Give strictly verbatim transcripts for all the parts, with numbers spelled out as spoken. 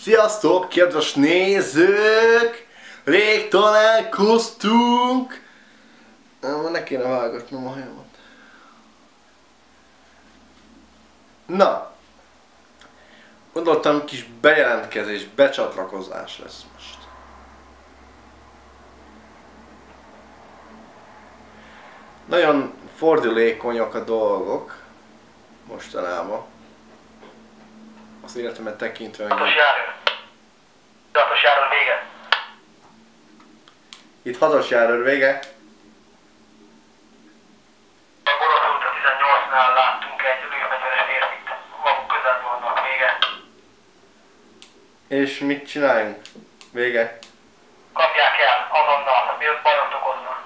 Sziasztok, kedves nézők! Rég találkoztunk! Ne kéne vágatnom a hajamat. Na! Gondoltam, kis bejelentkezés, becsatlakozás lesz most. Nagyon fordulékonyak a dolgok mostanában. Az életemet tekintve meg... Hatos járőr! Hatos járőr vége! Itt hatos járőr vége. A Borotúta tizennyolcnál láttunk egy lőfegyveres férfit. Maguk közel vannak, vége. És mit csináljunk? Vége. Kapják el azonnal, miért bajot okoznak.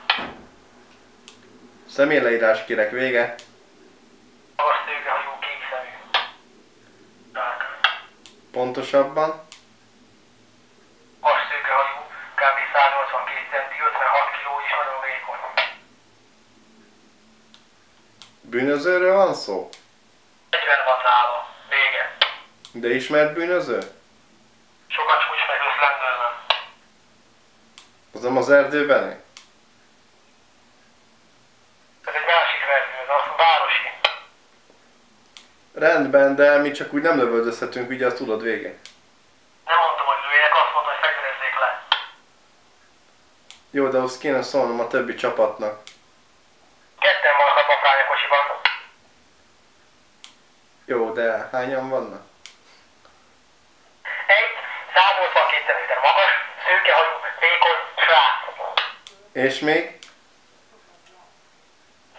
Személyleírás kérek, vége. Pontosabban? Magas szőkehajú, kb. száznyolcvankét centi, ötvenhat kiló és nagyon vékony. Bűnözőről van szó? negyven van nála. Vége. De ismert bűnöző? Sokat csúcs meg Összlendőben. Az nem az erdőbeni? Ez egy másik erdő, az városi. Rendben, de mi csak úgy nem lövöldözhetünk, ugye azt tudod, vége. Nem mondtam, hogy lőjek, azt mondtam, hogy fegyverezzék le. Jó, de azt kéne szólnom a többi csapatnak. Ketten vannak a kocsiban. Jó, de hányan vannak? Egy, száznyolcvankét centiméter magas, szőkehajú, vékony srác. És még?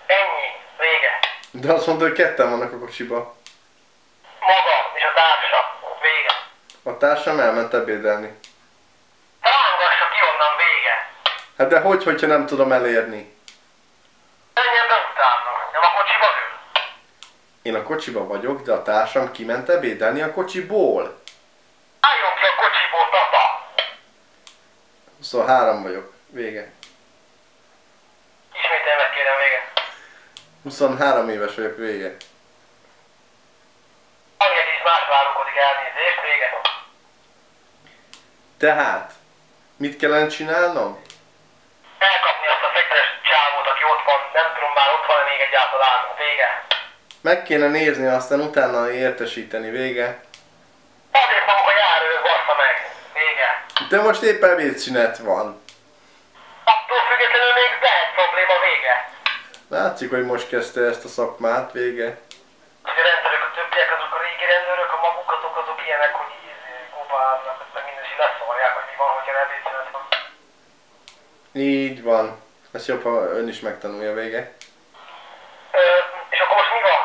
Ennyi, vége. De azt mondta, hogy ketten vannak a kocsiban. A társam elment ebédelni. Rángassa ki onnan, vége! Hát de hogy, hogyha nem tudom elérni? Menjen be utána, nem a kocsiba ül. Én a kocsiba vagyok, de a társam kiment ebédelni a kocsiból. Álljon ki a kocsiból, tata! huszonhárom vagyok, vége. Ismét elvet kérem, vége. huszonhárom éves vagyok, vége. Tehát, mit kellene csinálnom? Elkapni azt a fegyveres csávót, aki ott van, nem tudom már ott van-e még egyáltalán, vége. Meg kéne nézni, aztán utána értesíteni, vége. Azért maguk a járőr, bassza meg, vége. De most épp ebédszünet van. Attól függetlenül még lehet probléma, vége. Látszik, hogy most kezdte ezt a szakmát, vége. Így van. Ezt jobb, ha ön is megtanulja, vége. Ö, és akkor most mi van?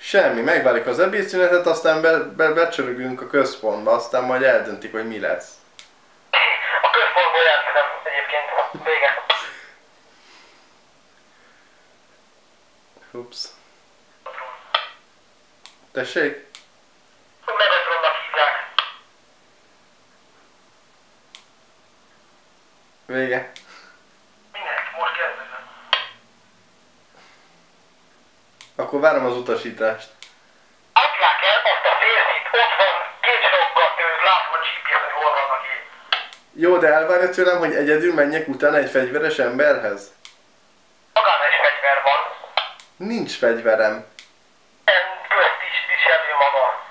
Semmi, megvárjuk az ebédszünetet, aztán be, be, becsörögünk a központba, aztán majd eldöntik, hogy mi lesz. A központból jelentkezem egyébként, vége. Ups. Tessék? Vége. Minek? Most kérdezem. Akkor várom az utasítást. Adják el azt a férfit, ott van két sokkal tőle, látom a gé pé es-en, hol vannak én. Jó, de elvárja tőlem, hogy egyedül menjek utána egy fegyveres emberhez? Magán egy fegyver van. Nincs fegyverem. Nem, közt is viselő maga.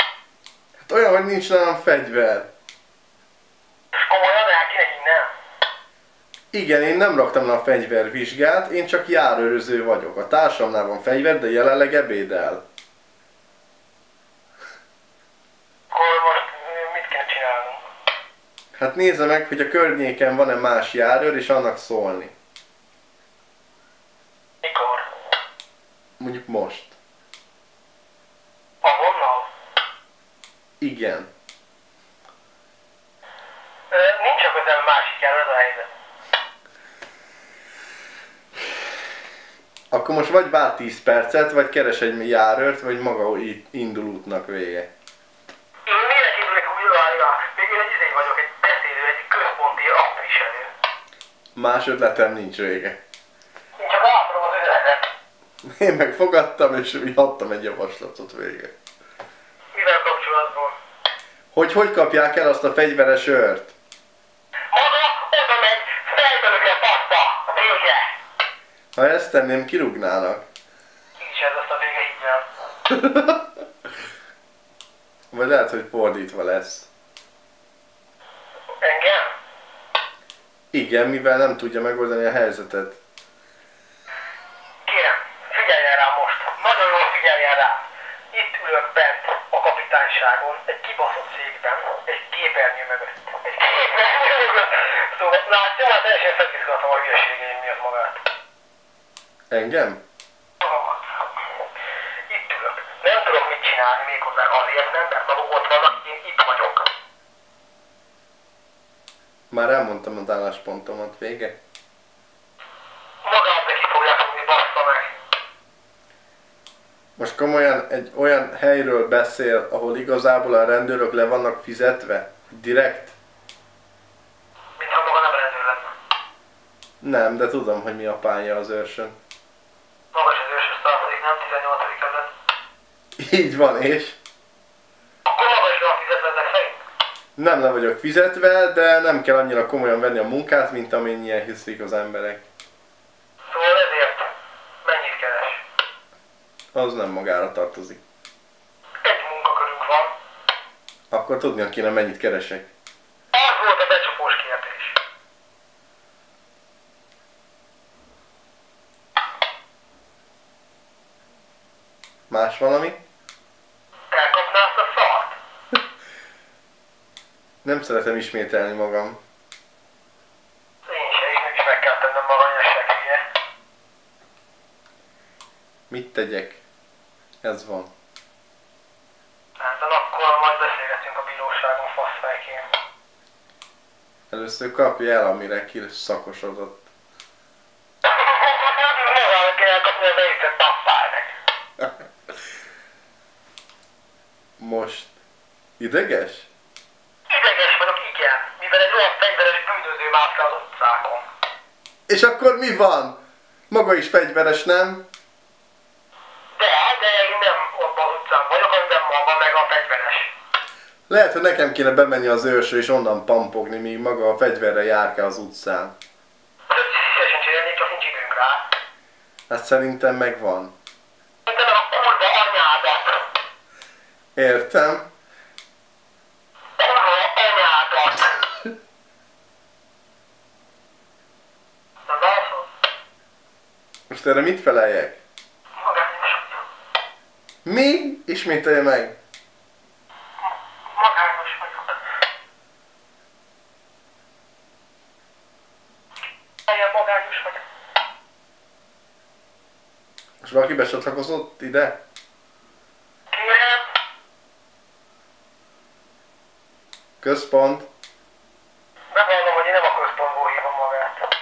Hát olyan, hogy nincs nálam fegyver. Igen, én nem raktam le a fegyvervizsgát, én csak járőröző vagyok. A társamnál van fegyver, de jelenleg ebédel. Akkor most mit kell csinálnunk? Hát nézze meg, hogy a környéken van-e más járőr, és annak szólni. Mikor? Mondjuk most. Ahonnan? Igen. Nincs a közel másik járőr, ez a helyzet. Akkor most vagy vár tíz percet, vagy keres egy járőrt, vagy maga indul útnak, vége. Én miért indulok újra? Még én egy izé vagyok, egy beszélő, egy központi akviselő. Más ötletem nincs, vége. Én csak átadom az ötletet. Én megfogadtam, és adtam egy javaslatot, vége. Mivel kapcsolatban? hogy hogy kapják el azt a fegyveres őrt. Maga oda megy, fejből a paszta, a vége. Ha ezt tenném, kirúgnának. Ki is ez azt a vége, így van. Vagy lehet, hogy fordítva lesz. Engem? Igen, mivel nem tudja megoldani a helyzetet. Kérem, figyeljen rá most. Nagyon jól figyeljen rá. Itt ülök bent a kapitányságon, egy kibaszott székben, egy képernyő mögött. Egy képernyő mögött. Szóval látja, hát teljesen felizgatom a hülyeségeim miatt magát. Engem? Itt ülök. Nem tudok mit csinálni, méghozzá azért nem, mert maguk ott vannak, én itt vagyok. Már elmondtam az álláspontomat, vége. Magát neki fogja fogni, bassza meg. Most komolyan egy olyan helyről beszél, ahol igazából a rendőrök le vannak fizetve? Direkt? Mintha maga nem rendőr lenne. Nem, de tudom, hogy mi a pálya az őrsön. Magas az őrsön százalék, nem tizennyolcadik kerület. Így van, és? Nem le vagyok fizetve, de nem kell annyira komolyan venni a munkát, mint amennyien hiszik az emberek. Szóval ezért mennyit keres? Az nem magára tartozik. Egy munkakörünk van. Akkor tudnia kéne, mennyit keresek. Az volt a becsapós kérdés. Más valami? Nem szeretem ismételni magam. Én se, én is meg kell tennem magam, és se hülye. Mit tegyek? Ez van. Hát, de akkor majd beszélgetünk a bíróságon, faszfejkén. Először kapja el, amire kiszakosodott. Magam kell kapni a beütött pappának. Most ideges? És akkor mi van? Maga is fegyveres, nem? De, de én nem abban az utcán vagyok, hanem maga meg a fegyveres. Lehet, hogy nekem kéne bemenni az őrsre és onnan pampogni, míg maga a fegyverre járkál az utcán. Szívesen csinálni, csak nincs időnk rá. Hát szerintem megvan. Szerintem a kurva anyádat. Értem. Most erre mit feleljek? Magányos. Mi? Ismételje meg. Magányos vagyok. Ilyen magányos vagyok. Most valaki besatlakozott ide? Kérem. Központ. Bevallom, hogy én nem a központból hívom magát.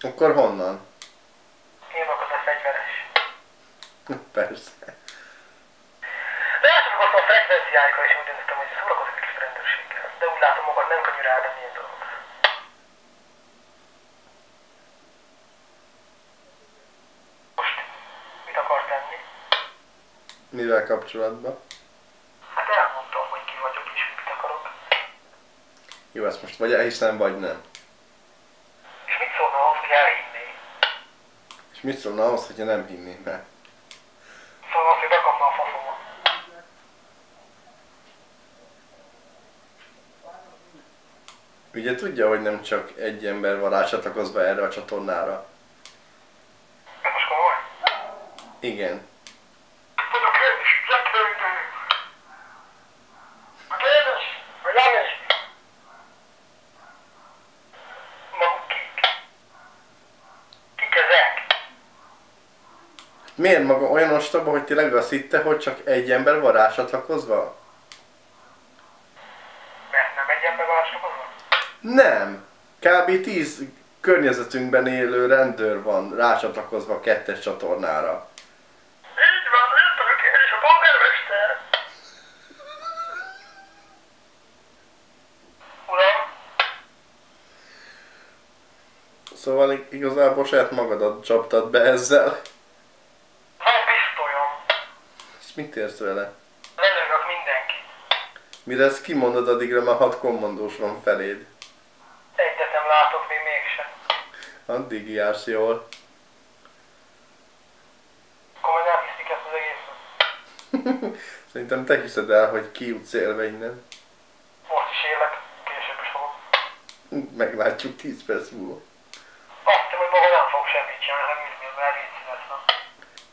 Akkor honnan? Persze. De elcsatlakoztam a frekvenciáikra, és úgy döntöttem, hogy szórakozok egy kis rendőrséggel. De úgy látom, magad nem könnyű ráállni ilyen dolgok. Most mit akar tenni? Mivel kapcsolatban? Hát elmondtam, hogy ki vagyok és mit akarok. Jó, ezt most vagy elhiszem, vagy nem. És mit szólna ahhoz, hogy elhinné? És mit szólna ahhoz, hogyha nem hinné be? Ugye tudja, hogy nem csak egy ember van rácsatlakozva erre a csatornára? Ez most komoly? Igen. Tudok én is, gyertőítő! Meg én is, meg én is! Maguk kik? Kik ezek? Miért maga olyan ostoba, hogy tényleg azt hitte, hogy csak egy ember van rácsatlakozva? Nem. körülbelül tíz környezetünkben élő rendőr van rácsatlakozva a kettes csatornára. Így van, itt a kér és a polgármester. Uram? Szóval igazából saját magadat csaptad be ezzel. Van pisztolyom. És mit érsz vele? Lelövök mindenkit. Mire ezt kimondod, addigra már hat kommandós van feléd. Egyet nem látok még mégsem. Addig jársz jól. Komolyan elhiszik ezt az egészet. Szerintem te hiszed el, hogy kijutsz élve innen. Most is élek, később is fogom. Meglátjuk tíz perc múlva. Láttam, hogy maga nem fog semmit csinálni, mint már létszínesem.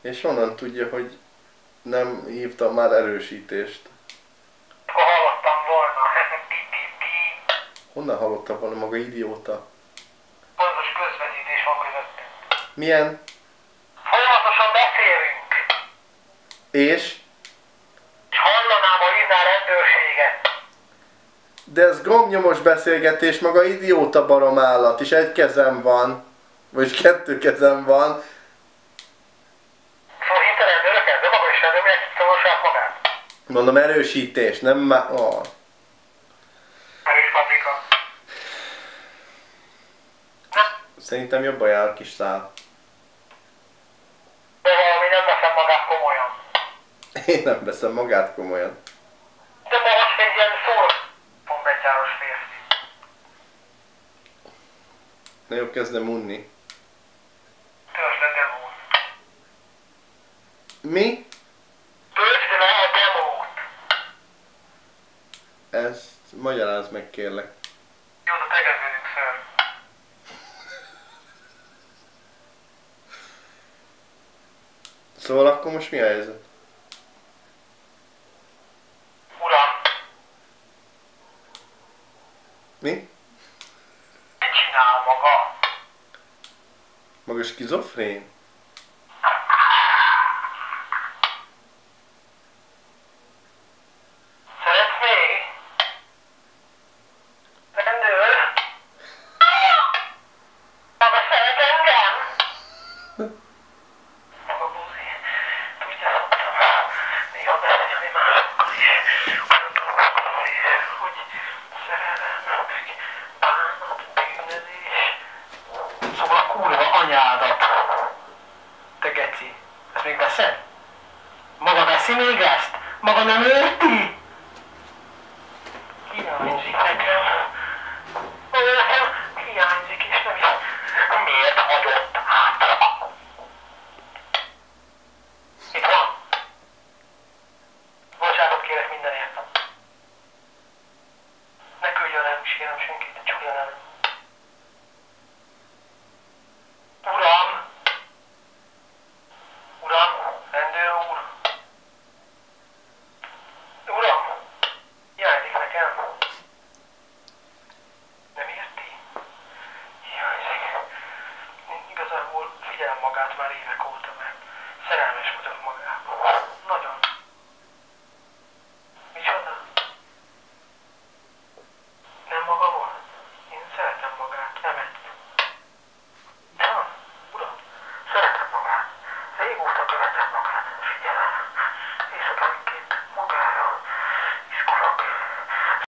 És honnan tudja, hogy nem hívtam már erősítést? Honnan hallotta volna, maga idióta? Pontos közvetítés van közöttünk. Milyen? Folyamatosan beszélünk. És? És hallanám a hívnál rendőrséget. De ez gombnyomos beszélgetés, maga idióta baromállat, és egy kezem van. Vagyis kettő kezem van. Szóval hívta rendőröket, de maga is rendőröket, hogy szorosság magát. Mondom, erősítés, nem már... Oh. Szerintem jobban jár a kis szál. De valami nem veszem magát komolyan. Én nem veszem magát komolyan. De most egy ilyen szórakozáros férfi. Na jó, kezdem unni. Töltsd le demót. Mi? Töltsd le a demót. Ezt magyarázd meg, kérlek. Jó, de tegeződünk föl. Szóval akkor most mi a helyzet? Uram! Mi? Mit csinál maga? Maga skizofrén? Szeretné? Rendőr? Maga szeret engem? Maga veszi még ezt? Maga nem érti? Hiányzik nekem. Maga nekem hiányzik, és nem is. Miért hagyott hátra? Itt van. Bocsánatot kérek mindenért. Ne küldjön el, és kérem senkit, csak jön el. Figyelem magát már évek óta, mert szerelmes vagyok magába. Nagyon.